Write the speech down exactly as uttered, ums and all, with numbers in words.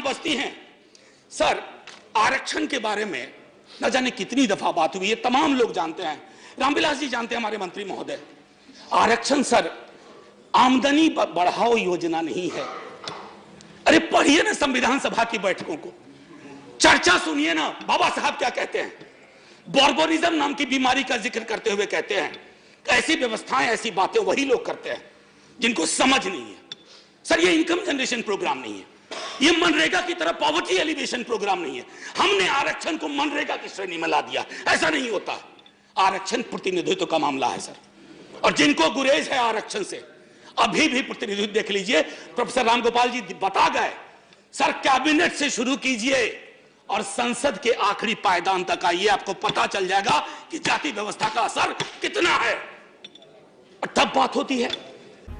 गलियां बसती हैं। सर, आरक्षण के बारे में न जाने कितनी दफा बात हुई है, तमाम लोग जानते हैं, रामविलास जी जानते हैं, हमारे मंत्री महोदय। आरक्षण सर आमदनी बढ़ाओ योजना नहीं है। अरे पढ़िए ना संविधान सभा की बैठकों को, चर्चा सुनिए ना, बाबा साहब क्या कहते हैं। बॉर्बोरिजम नाम की बीमारी का जिक्र करते हुए कहते हैं ऐसी व्यवस्थाएं, ऐसी बातें वही लोग करते हैं जिनको समझ नहीं है। सर, ये इनकम जनरेशन प्रोग्राम नहीं है, ये मनरेगा की तरह पॉवर्टी एलिवेशन प्रोग्राम नहीं है। हमने आरक्षण को मनरेगा की श्रेणी में ला दिया, ऐसा नहीं होता। आरक्षण प्रतिनिधित्व का मामला है सर, और जिनको गुरेज है आरक्षण से, अभी भी प्रतिनिधित्व देख लीजिए, प्रोफेसर रामगोपाल जी बता गए। सर, कैबिनेट से शुरू कीजिए और संसद के आखिरी पायदान तक आइए, आपको पता चल जाएगा कि जाति व्यवस्था का असर कितना है, तब बात होती है।